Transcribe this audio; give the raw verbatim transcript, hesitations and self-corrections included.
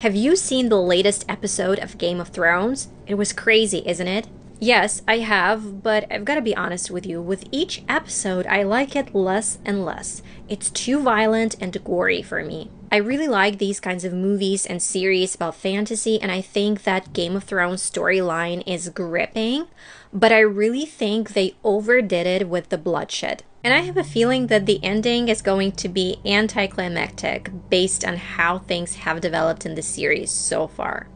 Have you seen the latest episode of Game of Thrones? It was crazy, isn't it? Yes, I have, but I've got to be honest with you, with each episode I like it less and less. It's too violent and gory for me. I really like these kinds of movies and series about fantasy, and I think that Game of Thrones storyline is gripping, but I really think they overdid it with the bloodshed. And I have a feeling that the ending is going to be anticlimactic based on how things have developed in the series so far.